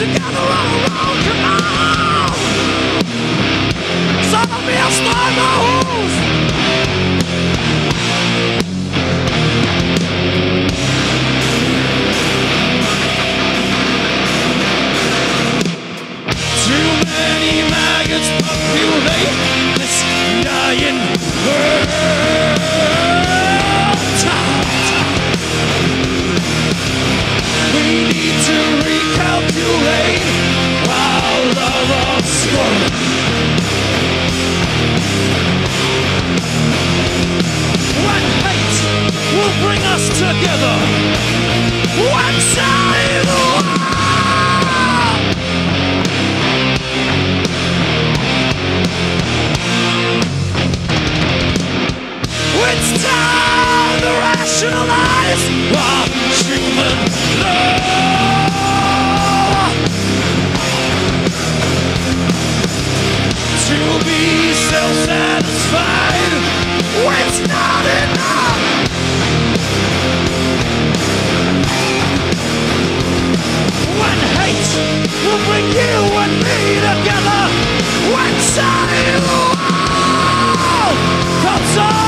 together all around your mouth. Some of me are starting my holes. Too many maggots populate this dying world. We need to recalculate our love of score. When hate will bring us together, when shall the it's time to rationalize our human love. To be self-satisfied, it's not enough. When hate will bring you and me together, when shall the world comes on?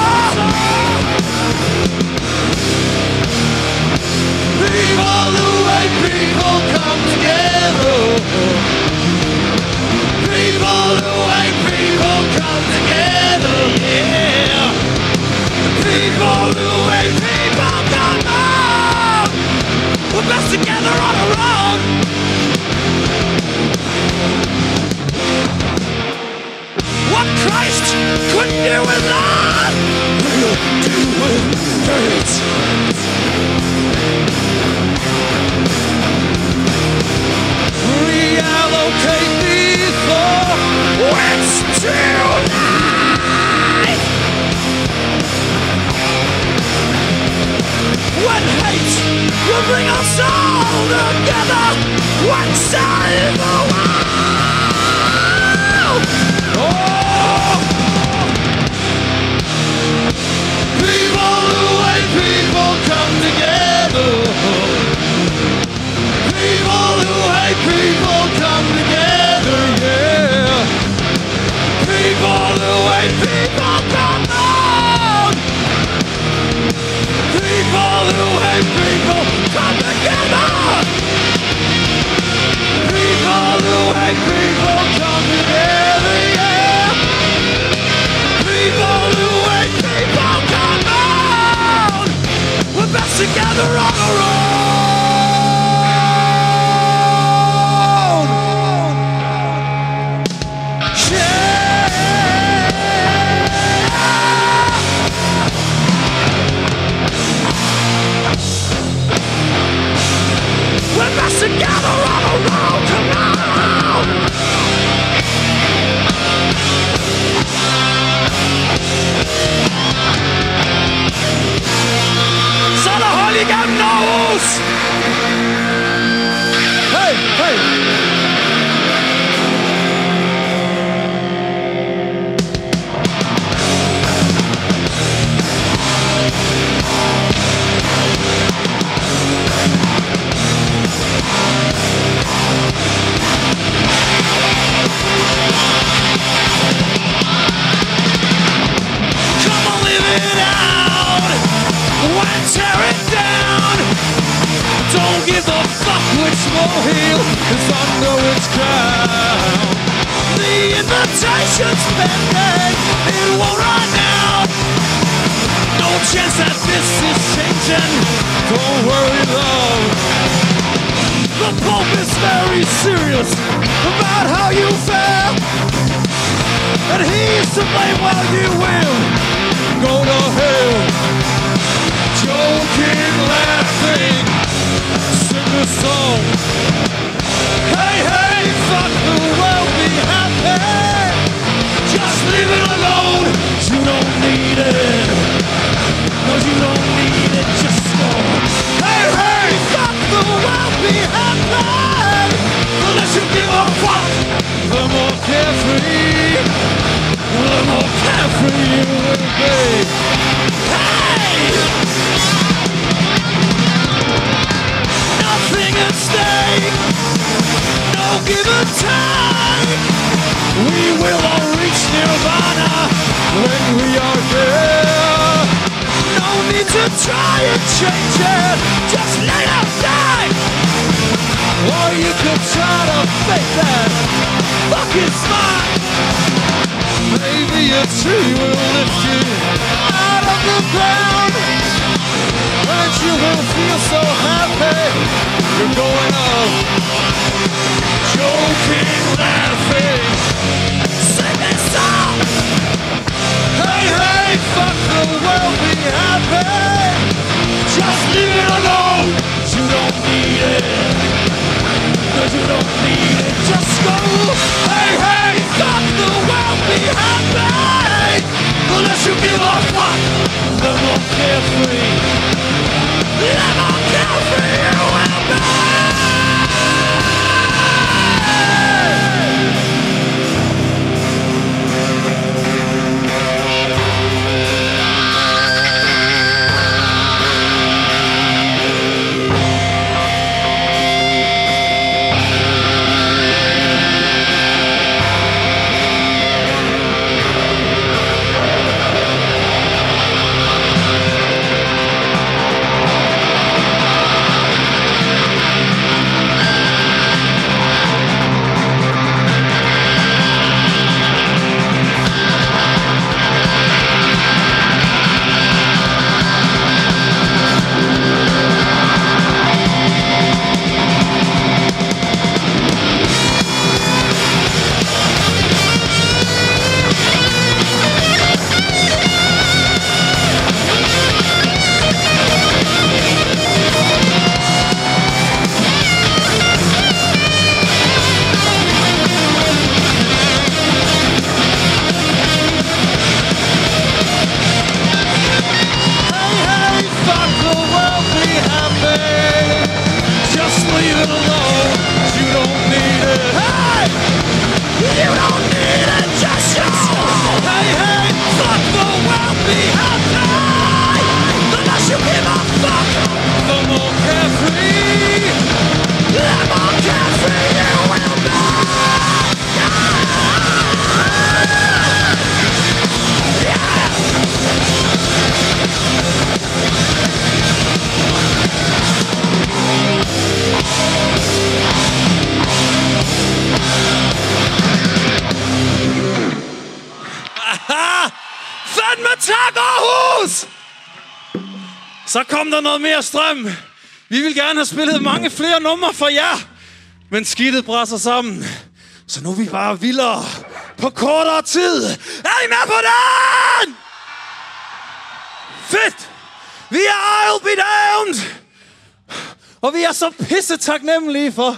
People the way people come together. People the way people come together, yeah. People the way people come out. We're best together on our own. What Christ couldn't do with love, we'll do with hate. Reallocate these thoughts tonight. When hate will bring us all together, when shall the world? Oh, people the way people come together. People come together, yeah. People the way people come out. People the way people come together. People the way people come together, yeah. People the way people come out. We're best together on our own. Together on a road to round. So the Holy Ghost knows. Hey, hey. Don't give a fuck which will heal, cause I know it's crown. The invitation's pending, it won't run out. No chance that this is changing, don't worry though. The Pope is very serious about how you fare, and he's to blame while you will go to hell. Joking, laughing, sing a song. Hey, hey, fuck the world, be happy. Just leave it alone, you don't need it. No, you don't need it, just go. Hey, hey, fuck the world, be happy. Unless you give a fuck, the more carefree, the more carefree you will be. Hey! Nothing is there. give a time. We will all reach nirvana when we are there. No need to try and change it, just let it die. Or you could try to fake that fucking smile. Maybe a tree will lift you out of the ground, and you will feel so happy you're going up, joking, laughing, singing songs. Hey, hey, fuck the world, be happy, just leave it alone. You don't need it, no, you don't need it, just go. Hey, hey, fuck the world, be happy, unless you give a fuck, then we'll carefree. Tak, Aarhus! Så kom der noget mere strøm. Vi vil gerne have spillet mange flere numre for jer. Men skidtet brænder sammen. Så nu er vi bare vildere på kortere tid. Er I med på den? Fedt! Vi er I'll Be Damned! Og vi er så pisse taknemmelige for,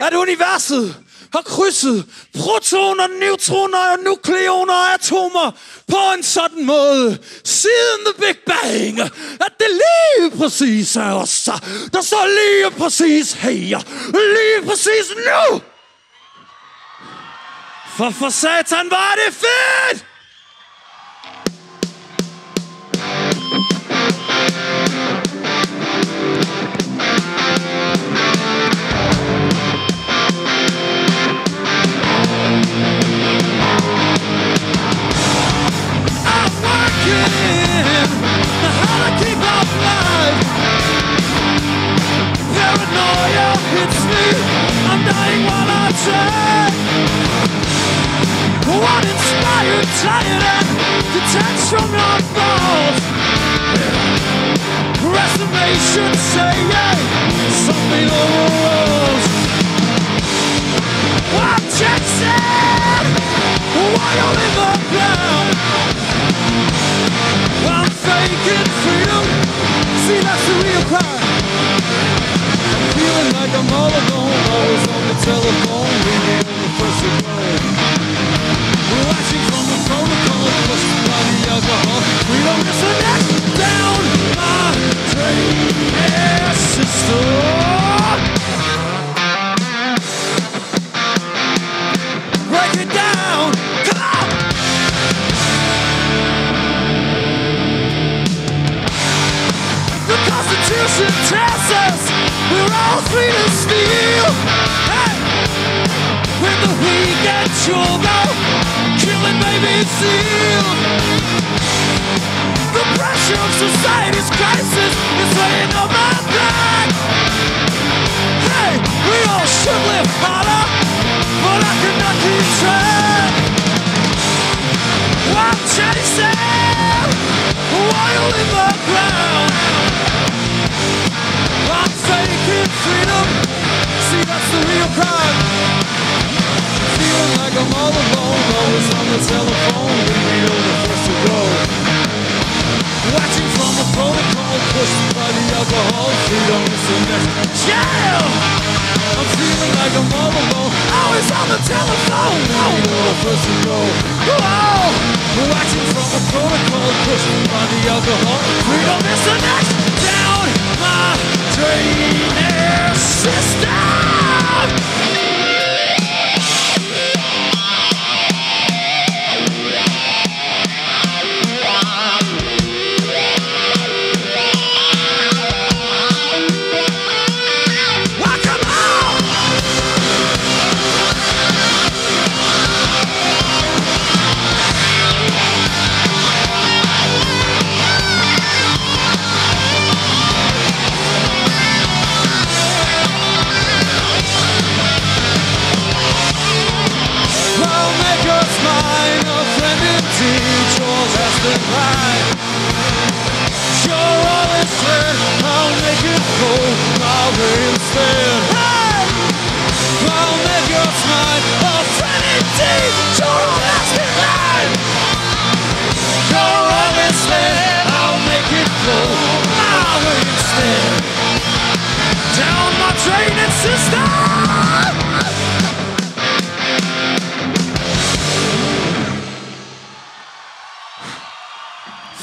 at universet har krydset protoner, neutroner, nukleoner og atomer på en sådan måde siden The Big Bang, at det lige præcis er os, der står lige præcis her, lige præcis nu. For satan, var det fedt! What inspired, tired and detached from your thoughts? Reservation say yeah, something overrules. Objection, why you live up down? I'm faking freedom, see that's the real crime. I'm feeling like I'm all alone, always on the telephone, ringing in the first row. We're watching from the protocol, busted by the alcohol. We don't disconnect down my train system. Break it down, come on! The Constitution tells us we're all free to steal. Hey! sure though, killing babies sealed. The pressure of society's crisis is weighing on my back. Hey, we all should live harder, but I cannot keep track. I'm chasing while in the ground. I'm taking freedom. See, that's the real crime. Feeling like I'm all alone, always on the telephone, being the first to go. Watching from the protocol, pushed by the alcohol, freedom is the next child. I'm feeling like I'm all alone, always on the telephone, being the first to go. Whoa! Watching from the protocol, pushed by the alcohol, freedom is the next. Down my drainage system.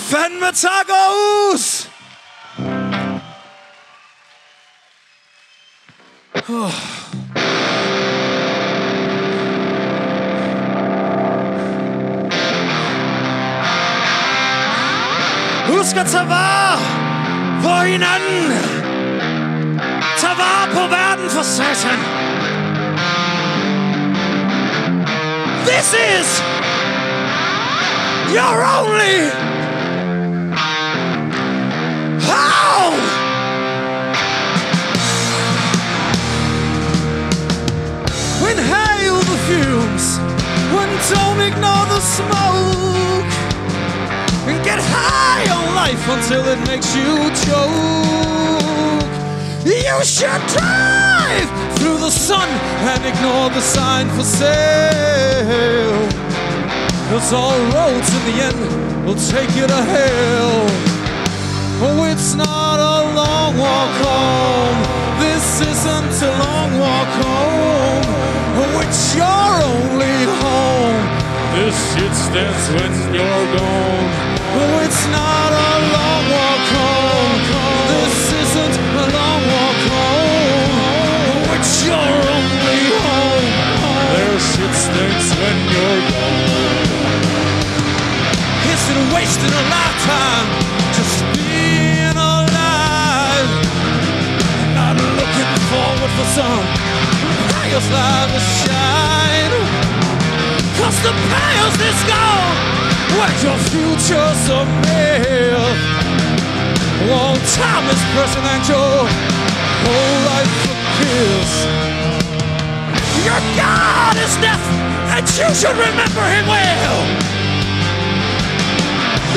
Fandme tak, Aarhus! Husk at tage vare på hinanden. Tag vare på verden, for satan. This is your only smoke, and get high on life until it makes you choke. You should drive through the sun and ignore the sign for sale, 'cause all roads in the end will take you to hell. Oh, it's not a long walk home. This isn't a long walk home. Oh, it's your only home. This shit stands when you're gone. Oh, it's not a long walk home. This isn't a long walk home. Oh, it's your only home. Their shit stands when you're gone. Instead of wasting a lifetime just being alive, not looking forward for some highest light to shine. 'Cause the past is gone, what your future's a mere. All time is present and your whole life appears. Your God is death, and you should remember him well.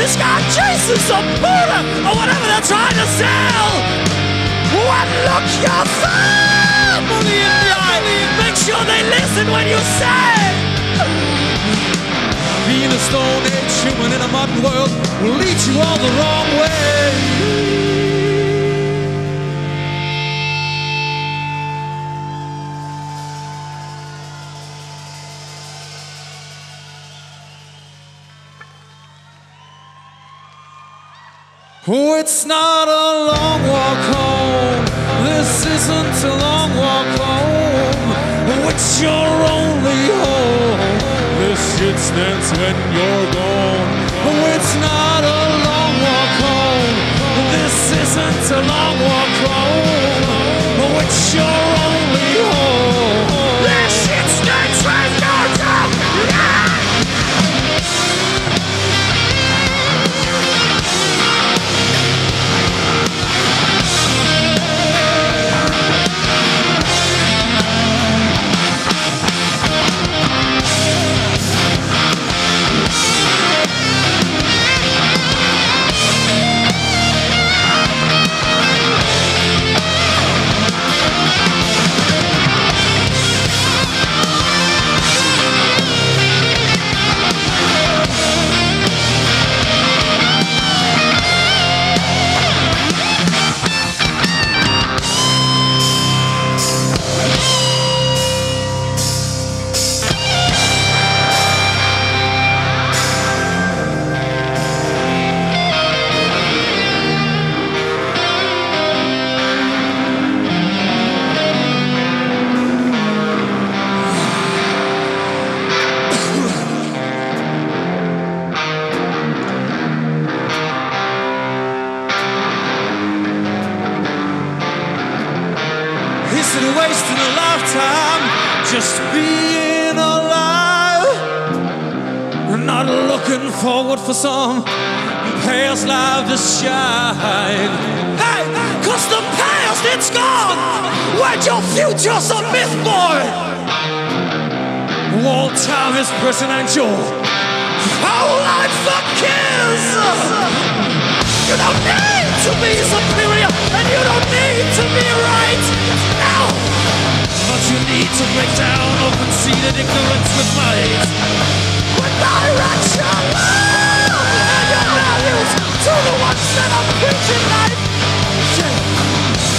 This guy Jesus or Buddha or whatever they're trying to sell. One look your family in the eye, make sure they listen when you say. Being a stone age human in a modern world will lead you all the wrong way. Oh, it's not a long walk home. This isn't a long walk home. Oh, it's your only home. This shit stands when you're gone. Oh, it's not a long walk home. This isn't a long walk home. Oh, it's your only home. This shit stands when you're gone. eternal light. I'm not looking forward for some past light to shine. Hey, cause the past, it's gone. Where your future's a myth, boy. All time is prison and your whole life's a kiss. You don't need to be superior, and you don't need to be right now. But you need to break down open-seated ignorance with might. With direction, and your values to the ones that are preaching life.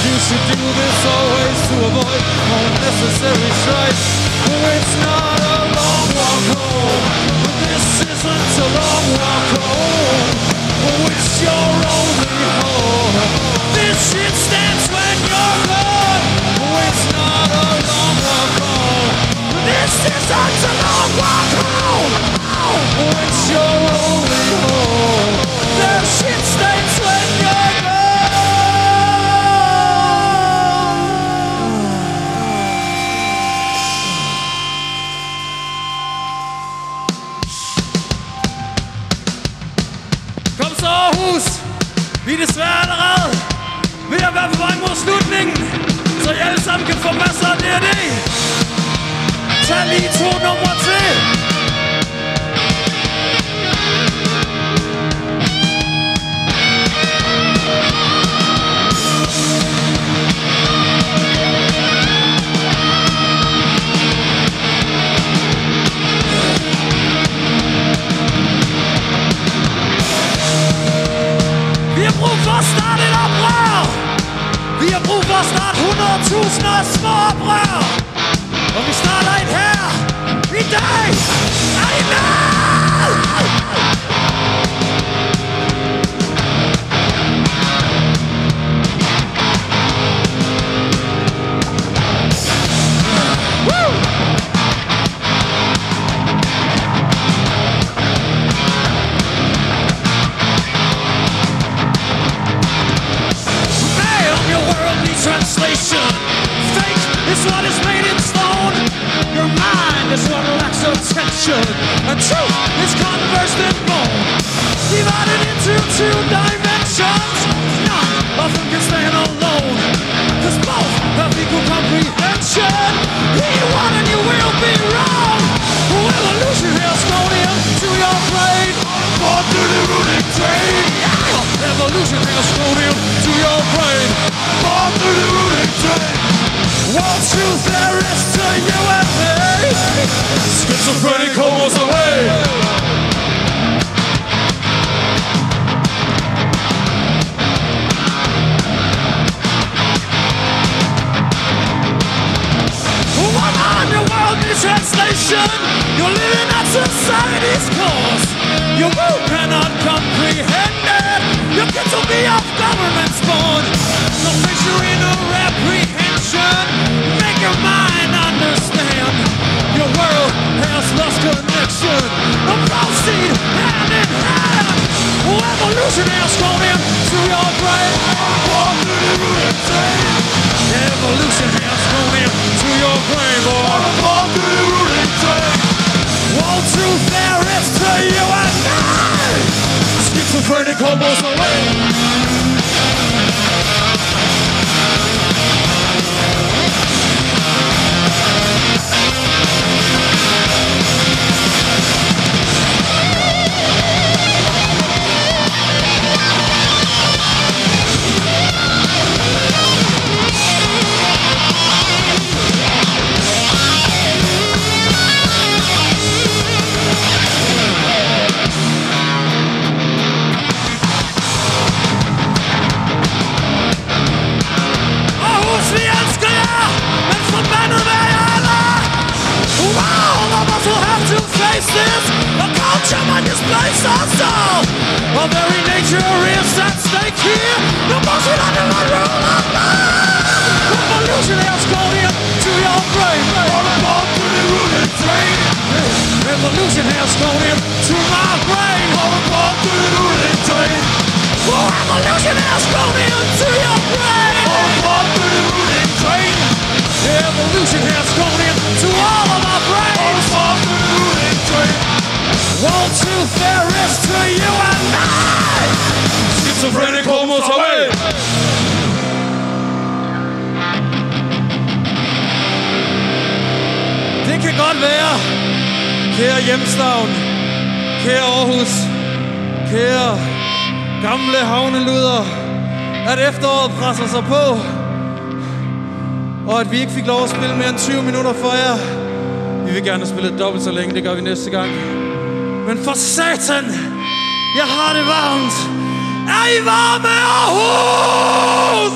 You should do this always to avoid unnecessary strife. Oh, it's not a long walk home, but this isn't a long walk home. Oh, it's your only home. This shit stands when you're gone. Oh, it's not a long walk home, but this isn't a long walk home. Oh, it's your only home. This shit stands when you're gone. Vi desværre allerede ved at være på vej mod slutningen, så I alle sammen kan få masser af D&D. Tag lige 2 numre til. Snart 100.000 små oprør, og vi starter et her i dag. Er I med? Woo! Translation. Fate is what is made in stone. Your mind is what lacks attention, and truth is conversed in bone. Divided into 2 dimensions, none of them can stand alone, cause both have equal comprehension. He won and you will be wrong. We'll lose you here, Stonium, to your brain. Or to the rooting train. Evolution has thrown you to your brain. Born through the rooting train. What truth there is to you and me. Schizophrenic homo's away. One on your world in translation. You're living at society's course. Your world cannot comprehend it. Your kids will be off government's board. No misery, no apprehension. Make your mind understand. Your world has lost connection. No proceed hand in hand. Evolution has gone into your brain. Born through the rooting train. Evolution has gone into your brain. Born through the rooting train. All truth there is to you and I. Schizophrenic almost away. A culture might displace our soul. Our very nature is at stake here. The bullshit under my rule of love. Revolution has gone into your brain. Born through the rooting train. Revolution has gone into my brain. Born through the rooting train. Revolution has gone into your brain. Born through the rooting train. Evolution has gone into all of our brains. gerne være. Kære hjemstavn, kære Aarhus, kære gamle havneluder, at efteråret presser sig på, og at vi ikke fik lov at spille mere end 20 minutter for jer. Vi vil gerne spille dobbelt så længe, det gør vi næste gang. Men for satan, jeg har det varmt. Er I varme, Aarhus?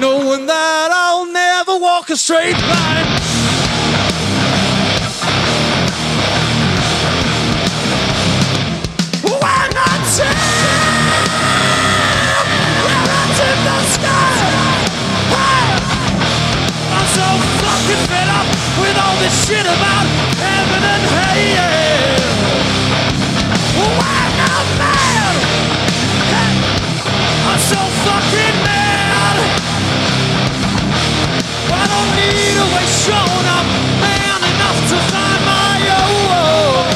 Knowing that I'll never walk a straight line. When I tip the sky high, I'm so fucking fed up with all this shit about heaven and hell. When I'm mad, I'm so fucking mad. I don't need a way shown up, man enough to find my own.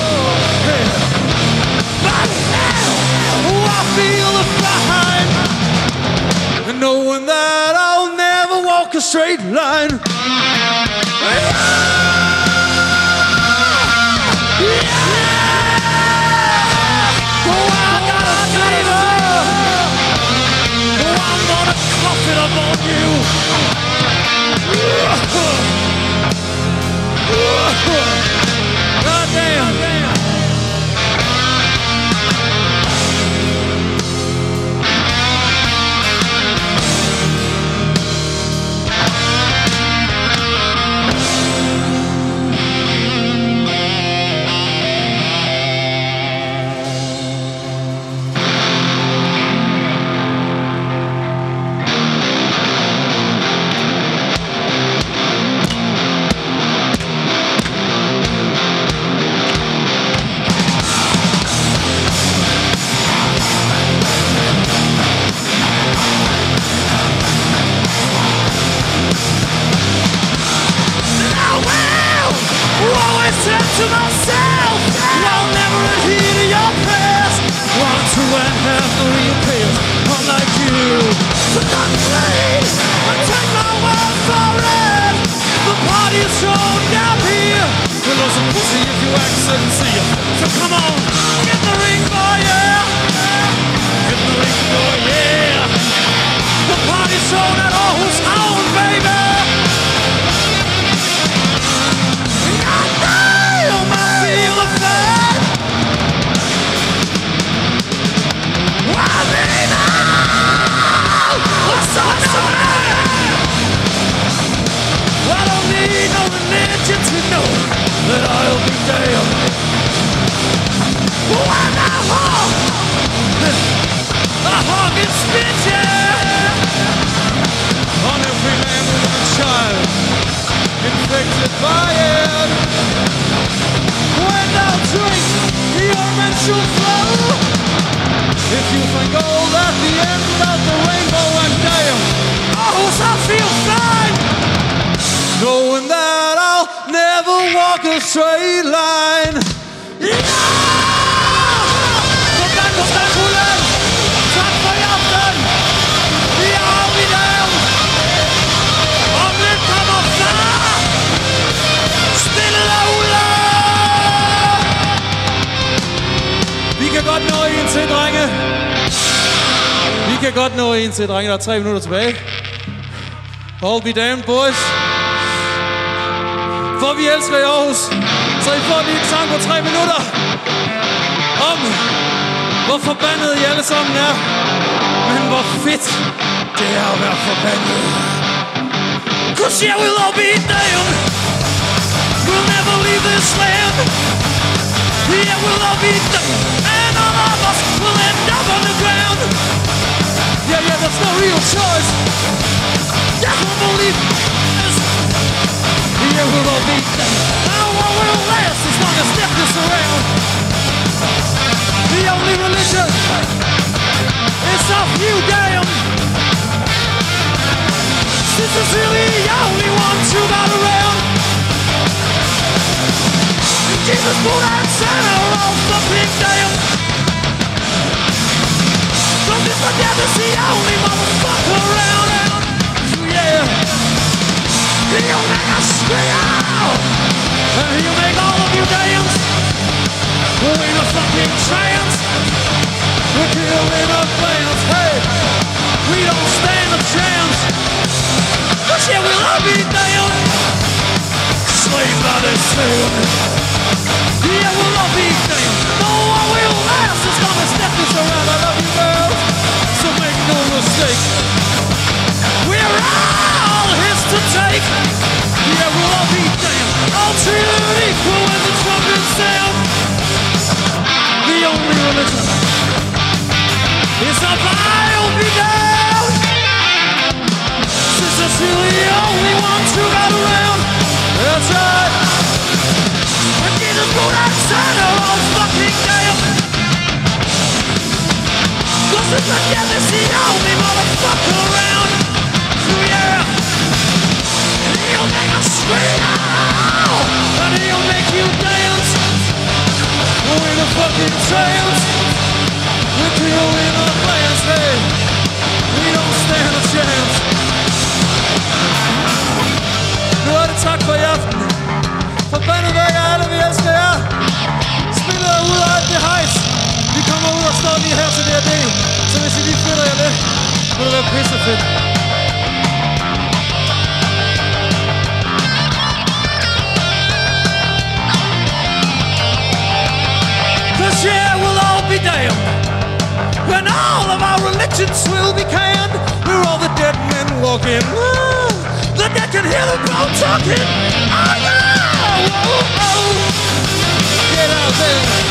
But now I feel the fine, and knowing that I'll never walk a straight line. Yeah. Oh, I got a fever. Oh, I'm gonna cough it up on you. God damn, damn. Straight line. Yeah! godt nå en til, drenge. Vi kan godt nå en til, drenge. Der er 3 minutter tilbage. I'll Be Damned, boys. For vi elsker i Aarhus. Så I får lige en sang på 3 minutter. Om hvor forbandet I alle sammen er. Men hvor fedt det er at være forbandet. 'Cause yeah, we'll all be damned. We'll never leave this land. Yeah, we'll all be damned. And all of us will end up on the ground. Yeah, yeah, there's no real choice. That's what belief is. Yeah, we'll all be damned. No one will last as long as death is around. The only religion is of you damned. This is really the only one you got around. Jesus, Buddha, and Santa are all fucking damned. So this or death is the only motherfucker around. Yeah, he'll make us real, and he'll make all of you damned. We're in a fucking trance. We're killing our plans. Hey, we don't stand a chance. But yeah, we'll all be damned. Slave by the sound. Yeah, we'll all be damned. No one will last as long as death is around. I love you, girl. So make no mistake. We're all his to take. Yeah, we'll all be damned. All treated equal when the trumpets sound. The only religion is of I'll be damned. Since that's really the only one who got around. That's right. And Jesus, Buddha, and Santa are all fucking damned. 'Cause it's a death is the only motherfucker around. He'll make us scream out, and he'll make you dance. We're in a fucking trance. We're killing our plans, hey. We don't stand a chance. Nu er det tak for i aften. Forbandet væk af alle vi elsker jer. Spiller jer ud af alt det hejs. Vi kommer ud og står lige her til det her del. Så hvis I lige flytter jer lidt, må det være pissefedt. Yeah, we'll all be damned. When all of our religions will be canned. We're all the dead men walking. Ooh, the dead can hear the crowd talking. Oh yeah, oh, oh. Get out there.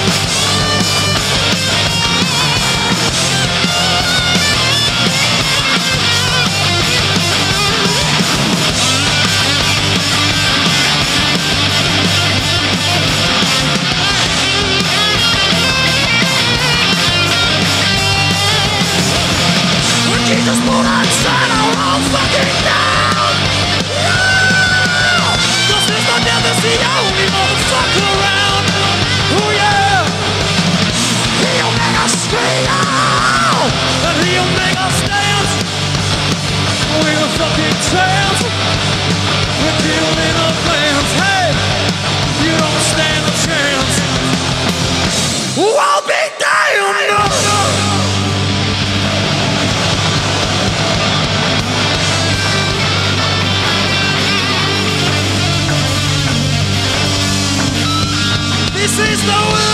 Jesus, Buddha, and Santa are all fucking down. Yeah! 'Cause this or death is the only motherfucker around. Oh yeah! He'll make us scream out, and he'll make us dance. We're a fucking trance. We're killing our plans. Hey, you don't stand a chance. I'll be damned. No, no. This is the way.